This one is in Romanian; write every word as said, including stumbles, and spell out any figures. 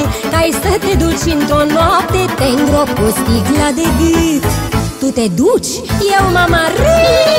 gât. Ai să te duci într-o noapte, te îngrop cu sticla de gât. Tu te duci, eu m-am arăt.